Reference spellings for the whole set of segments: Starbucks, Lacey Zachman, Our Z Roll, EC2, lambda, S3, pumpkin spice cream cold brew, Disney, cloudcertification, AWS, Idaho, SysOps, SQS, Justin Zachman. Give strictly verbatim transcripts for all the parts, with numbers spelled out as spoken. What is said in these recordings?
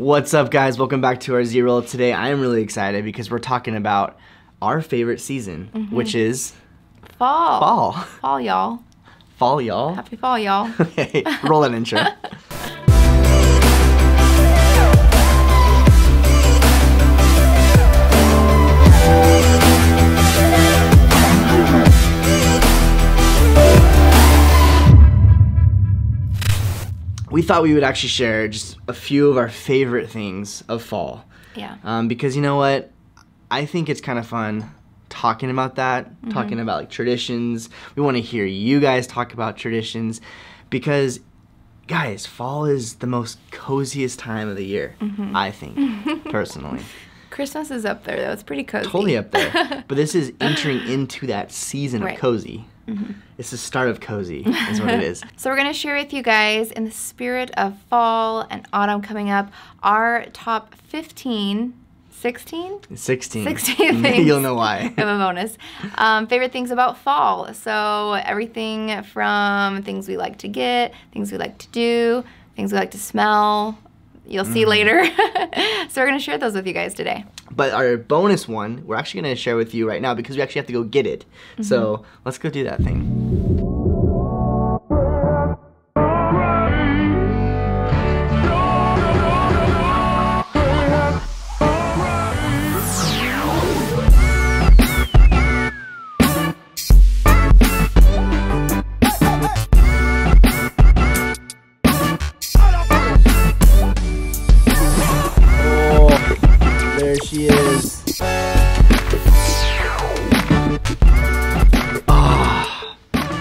What's up, guys? Welcome back to Our Z Roll. Today I am really excited because we're talking about our favorite season, mm-hmm. which is fall. Fall. Fall, y'all. Fall, y'all. Happy fall, y'all. Okay, roll that intro. We thought we would actually share just a few of our favorite things of fall. Yeah. Um, because you know what? I think it's kind of fun talking about that, mm-hmm. talking about like traditions. We want to hear you guys talk about traditions because, guys, fall is the most coziest time of the year, mm-hmm. I think, personally. Christmas is up there, though. It's pretty cozy. Totally up there. But this is entering into that season right. of cozy. Mm-hmm. It's the start of cozy, is what it is. So we're going to share with you guys, in the spirit of fall and autumn coming up, our top fifteen, sixteen? sixteen. sixteen. sixteen things. You'll know why. I have a bonus. Um, favorite things about fall. So everything from things we like to get, things we like to do, things we like to smell. You'll see mm. later. So we're going to share those with you guys today. But our bonus one, we're actually going to share with you right now because we actually have to go get it. Mm-hmm. So let's go do that thing. She is. Ah, oh,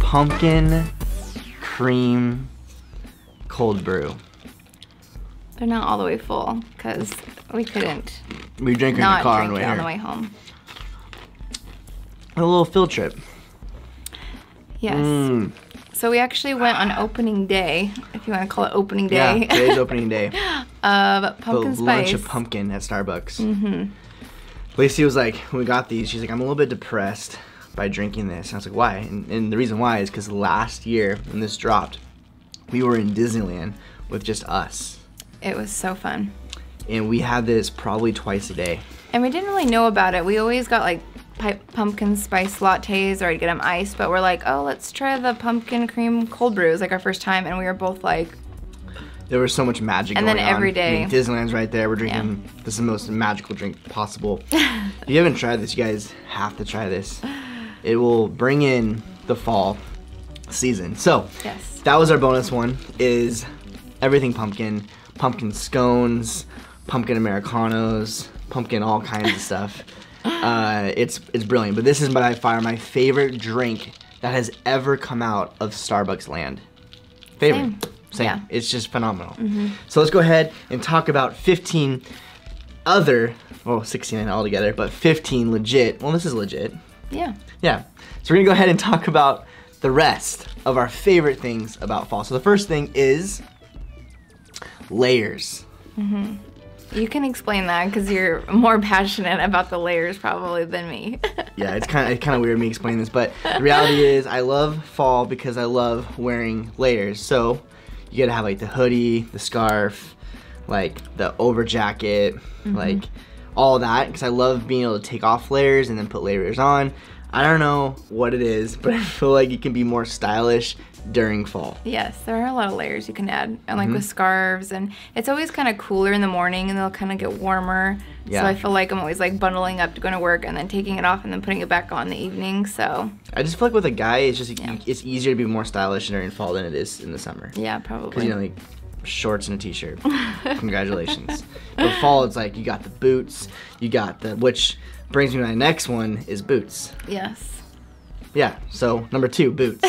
pumpkin cream cold brew. They're not all the way full because we couldn't. We drank in the car on the way on the way home. A little field trip. Yes. Mm. So we actually went on opening day, if you want to call it opening day. Yeah, today's opening day. Of pumpkin the spice. Lunch of pumpkin at Starbucks. Mm-hmm. Lacey was like, when we got these, she's like, I'm a little bit depressed by drinking this. And I was like, why? And, and the reason why is because last year, when this dropped, we were in Disneyland with just us. It was so fun. And we had this probably twice a day. And we didn't really know about it. We always got like pumpkin spice lattes, or I'd get them iced, but we're like, oh, let's try the pumpkin cream cold brew. It was like our first time, and we were both like... There was so much magic and going on. And then every day. I mean, Disneyland's right there. We're drinking, yeah. This is the most magical drink possible. If you haven't tried this, you guys have to try this. It will bring in the fall season. So, yes. That was our bonus one, is everything pumpkin, pumpkin scones, pumpkin Americanos, pumpkin all kinds of stuff. Uh, it's it's brilliant, but this is by far my favorite drink that has ever come out of Starbucks land. Favorite. Same. Same. Yeah. It's just phenomenal. Mm-hmm. So let's go ahead and talk about fifteen other, well, sixteen altogether, but fifteen legit. Well, this is legit. Yeah. Yeah. So we're going to go ahead and talk about the rest of our favorite things about fall. So the first thing is layers. Mm-hmm. You can explain that because you're more passionate about the layers probably than me. Yeah, it's kind of it's kind of weird me explaining this, but the reality is I love fall because I love wearing layers. So you gotta have like the hoodie, the scarf, like the over jacket, mm-hmm. like all that, because I love being able to take off layers and then put layers on. I don't know what it is, but I feel like it can be more stylish during fall. Yes, there are a lot of layers you can add, and like mm-hmm. with scarves, and it's always kind of cooler in the morning, and they'll kind of get warmer. Yeah. So I feel like I'm always like bundling up to go to work, and then taking it off, and then putting it back on in the evening. So I just feel like with a guy, it's just yeah. it's easier to be more stylish during fall than it is in the summer. Yeah, probably. Because you know, like shorts and a t-shirt. Congratulations. But fall, it's like you got the boots, you got the which. Brings me to my next one is boots. Yes. Yeah, so number two, boots.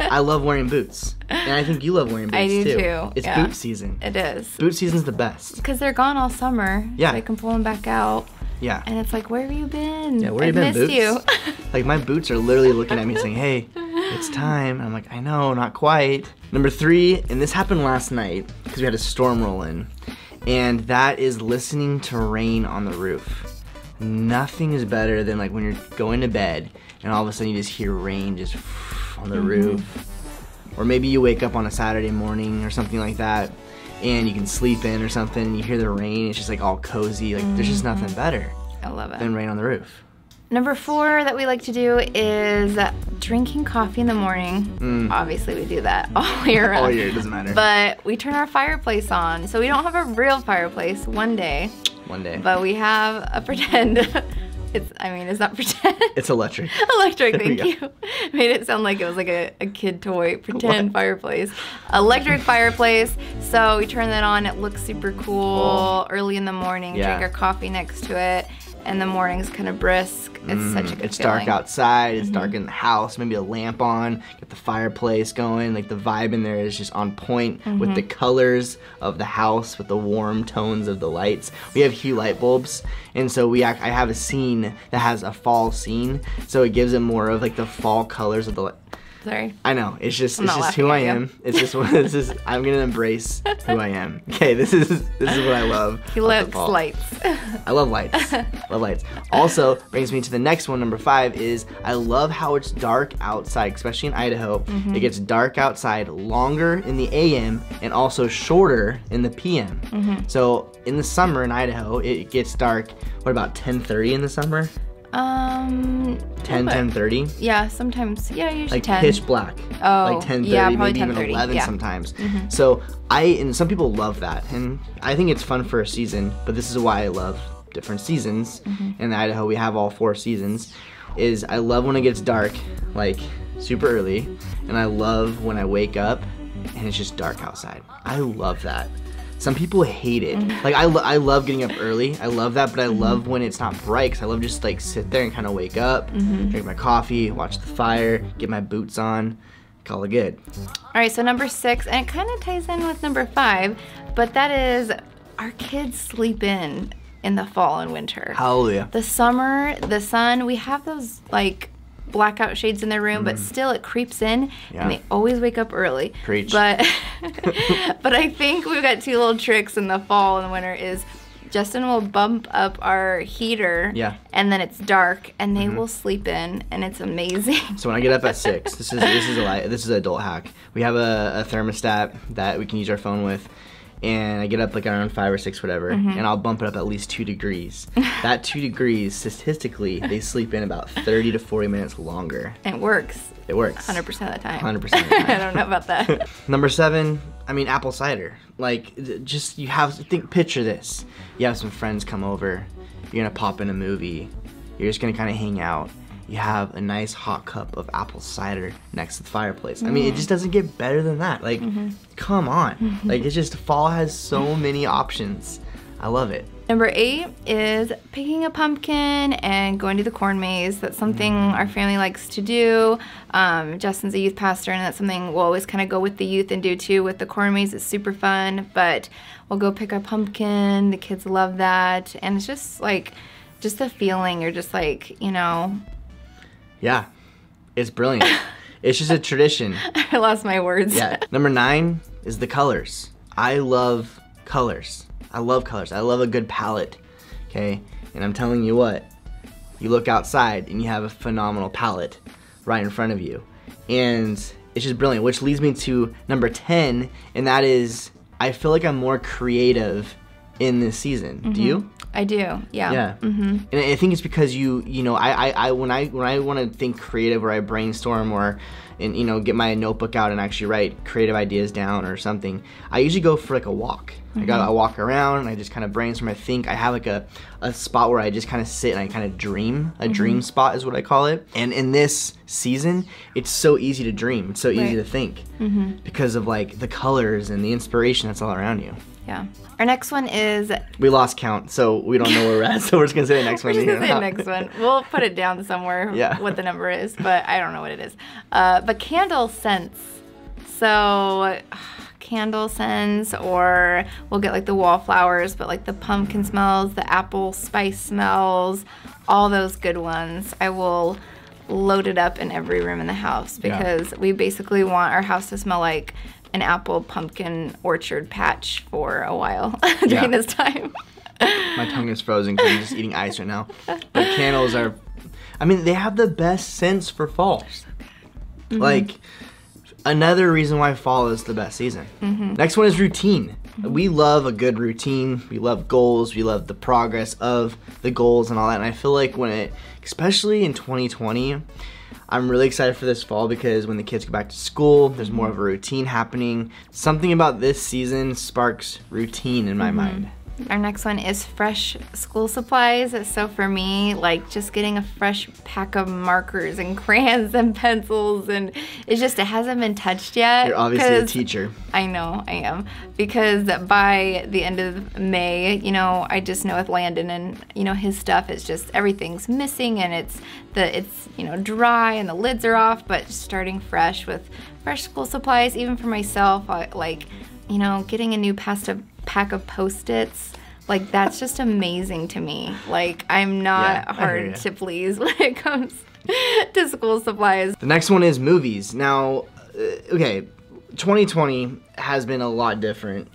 I love wearing boots. And I think you love wearing boots I do too. too. It's yeah. boot season. It is. Boot season's the best. Because they're gone all summer. Yeah. So I can pull them back out. Yeah. And it's like, where have you been? Yeah, where have you been, boots? You. Like my boots are literally looking at me saying, hey, it's time. And I'm like, I know, not quite. Number three, and this happened last night because we had a storm roll in, and that is listening to rain on the roof. Nothing is better than like when you're going to bed and all of a sudden you just hear rain just on the mm-hmm. roof. Or maybe you wake up on a Saturday morning or something like that and you can sleep in or something, and you hear the rain, it's just like all cozy, like mm-hmm. there's just nothing better. I love it. Than rain on the roof. Number four that we like to do is drinking coffee in the morning. Mm. Obviously we do that all year round. All year, it doesn't matter. But we turn our fireplace on. So we don't have a real fireplace one day. One day. But we have a pretend. It's, I mean, it's not pretend. It's electric. Electric, thank you. Made it sound like it was like a, a kid toy pretend what? Fireplace. Electric fireplace. So we turn that on. It looks super cool. cool. Early in the morning, yeah. Drink our coffee next to it. And the morning's kind of brisk. It's mm, such a good It's feeling. Dark outside, it's mm-hmm. dark in the house, maybe a lamp on, get the fireplace going, like the vibe in there is just on point mm-hmm. with the colors of the house, with the warm tones of the lights. We have Hue light bulbs, and so we act, I have a scene that has a fall scene, so it gives it more of like the fall colors of the light. Sorry. I know, it's just I'm it's just who I am. It's just this is I'm gonna embrace who I am. Okay, this is this is what I love. He loves lights. I love lights. Love lights. Also brings me to the next one, number five, is I love how it's dark outside, especially in Idaho. Mm-hmm. It gets dark outside longer in the A M and also shorter in the P M. Mm-hmm. So in the summer in Idaho, it gets dark, what about ten thirty in the summer? Um, ten, ten thirty. Yeah, sometimes. Yeah, usually like ten. Like pitch black. Oh, like ten thirty, yeah, maybe even eleven yeah. sometimes. Mm-hmm. So I and some people love that, and I think it's fun for a season. But this is why I love different seasons. Mm-hmm. In Idaho, we have all four seasons. Is I love when it gets dark, like super early, and I love when I wake up and it's just dark outside. I love that. Some people hate it. Like, I, lo I love getting up early. I love that, but I love when it's not bright, because I love just, like, sit there and kind of wake up, mm-hmm. drink my coffee, watch the fire, get my boots on, call it good. All right, so number six, and it kind of ties in with number five, but that is our kids sleep in in the fall and winter. Hallelujah. The summer, the sun, we have those, like, blackout shades in their room, mm. but still it creeps in, yeah. and they always wake up early. Preach. But, but I think we've got two little tricks in the fall and the winter is Justin will bump up our heater, yeah. and then it's dark, and they mm-hmm. will sleep in, and it's amazing. So when I get up at six, this is this is a this is an adult hack. We have a, a thermostat that we can use our phone with. And I get up like around five or six, whatever, mm-hmm. and I'll bump it up at least two degrees. That two degrees, statistically, they sleep in about thirty to forty minutes longer. And it works. It works. one hundred percent of the time. one hundred percent of the time. I don't know about that. Number seven, I mean, apple cider. Like, just, you have, think, picture this. You have some friends come over, you're gonna pop in a movie, you're just gonna kinda hang out. You have a nice hot cup of apple cider next to the fireplace. Mm. I mean, it just doesn't get better than that. Like, mm-hmm. come on. Mm-hmm. Like, it's just, fall has so many options. I love it. Number eight is picking a pumpkin and going to the corn maze. That's something mm. our family likes to do. Um, Justin's a youth pastor, and that's something we'll always kind of go with the youth and do too. With the corn maze, it's super fun, but we'll go pick a pumpkin. The kids love that. And it's just like, just the feeling. You're just like, you know, yeah, it's brilliant. It's just a tradition. I lost my words. Yeah. Number nine is the colors. I love colors. I love colors. I love a good palette, okay? And I'm telling you what, you look outside and you have a phenomenal palette right in front of you. And it's just brilliant, which leads me to number ten, and that is, I feel like I'm more creative in this season. Mm-hmm. Do you? I do, yeah. Yeah, mm-hmm. And I think it's because you, you know, I, I, I when I, when I want to think creative, or I brainstorm, or, and you know, get my notebook out and actually write creative ideas down or something, I usually go for like a walk. Mm-hmm. I got, I walk around and I just kind of brainstorm. I think I have like a, a spot where I just kind of sit and I kind of dream. A mm-hmm. dream spot is what I call it. And in this season, it's so easy to dream. It's so right. easy to think mm-hmm. because of like the colors and the inspiration that's all around you. Yeah. Our next one is... We lost count, so we don't know where we're at, so we're just going to say the next one. We're just going to say the next one. We'll put it down somewhere, yeah. what the number is, but I don't know what it is. Uh, but candle scents. So, uh, candle scents, or we'll get like the wallflowers, but like the pumpkin smells, the apple spice smells, all those good ones. I will load it up in every room in the house because yeah. we basically want our house to smell like an apple pumpkin orchard patch for a while during yeah. this time. My tongue is frozen because I'm just eating ice right now. But candles are, I mean, they have the best scents for fall. So mm-hmm. Like, another reason why fall is the best season. Mm-hmm. Next one is routine. We love a good routine. We love goals. We love the progress of the goals and all that. And I feel like when it, especially in twenty twenty, I'm really excited for this fall because when the kids go back to school, there's more of a routine happening. Something about this season sparks routine in my mm-hmm. mind. Our next one is fresh school supplies. So for me, like just getting a fresh pack of markers and crayons and pencils, and it's just, it hasn't been touched yet. You're obviously a teacher. I know, I am. Because by the end of May, you know, I just know with Landon and, you know, his stuff, it's just everything's missing and it's, the it's you know, dry and the lids are off, but starting fresh with fresh school supplies, even for myself, I, like, you know, getting a new pasta pack of Post-its, like that's just amazing to me. Like I'm not yeah, hard to please when it comes to school supplies. The next one is movies. Now, okay, twenty twenty has been a lot different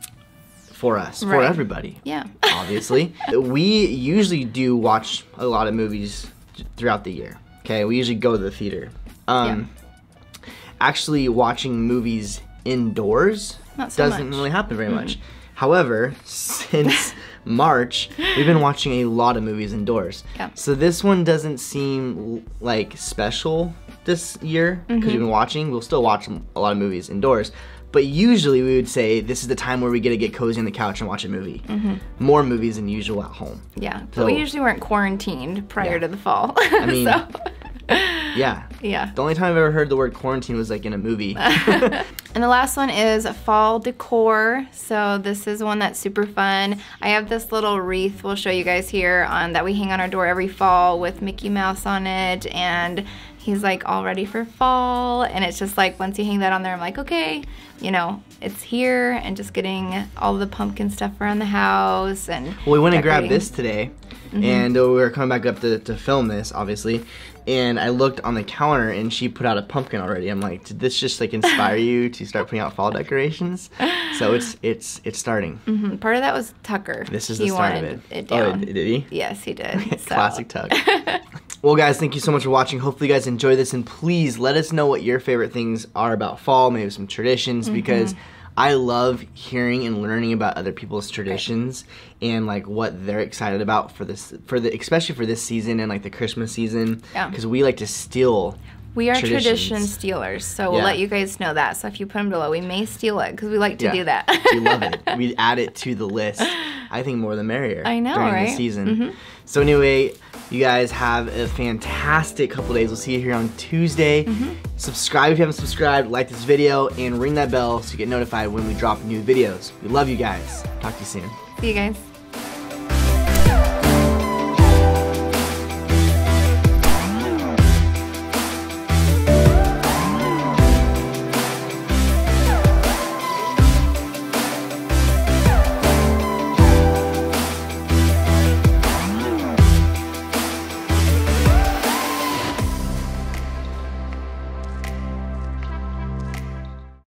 for us, right. for everybody. Yeah. Obviously. We usually do watch a lot of movies throughout the year, okay? We usually go to the theater. Um, yeah. Actually watching movies indoors not so doesn't much. really happen very mm-hmm. much. However, since March, we've been watching a lot of movies indoors. Yeah. So this one doesn't seem like special this year because mm-hmm. we've been watching. We'll still watch a lot of movies indoors. But usually we would say this is the time where we get to get cozy on the couch and watch a movie. Mm-hmm. More movies than usual at home. Yeah, so, but we usually weren't quarantined prior yeah. to the fall. I mean, so. Yeah. Yeah. The only time I've ever heard the word quarantine was like in a movie. And the last one is fall decor. So this is one that's super fun. I have this little wreath we'll show you guys here on that we hang on our door every fall with Mickey Mouse on it, and he's like all ready for fall, and it's just like once you hang that on there, I'm like, okay, you know, it's here, and just getting all the pumpkin stuff around the house. And well, we went and grabbed this today, mm-hmm. and we were coming back up to, to film this, obviously, and I looked on the counter, and she put out a pumpkin already. I'm like, did this just like inspire you to start putting out fall decorations? So it's it's it's starting. Mm-hmm. Part of that was Tucker. This is the he start of it. it down. Oh, did he? Yes, he did. So. Classic Tuck. Well guys, thank you so much for watching. Hopefully you guys enjoy this, and please let us know what your favorite things are about fall, maybe some traditions, mm-hmm. because I love hearing and learning about other people's traditions right. and like what they're excited about for this, for the especially for this season and like the Christmas season, because yeah. we like to steal. We are traditions. tradition stealers, so we'll yeah. let you guys know that. So if you put them below, we may steal it because we like to yeah. do that. We love it. We add it to the list. I think more the merrier. I know, during right? the season. Mm-hmm. So anyway, you guys have a fantastic couple days. We'll see you here on Tuesday. Mm-hmm. Subscribe if you haven't subscribed. Like this video and ring that bell so you get notified when we drop new videos. We love you guys. Talk to you soon. See you guys.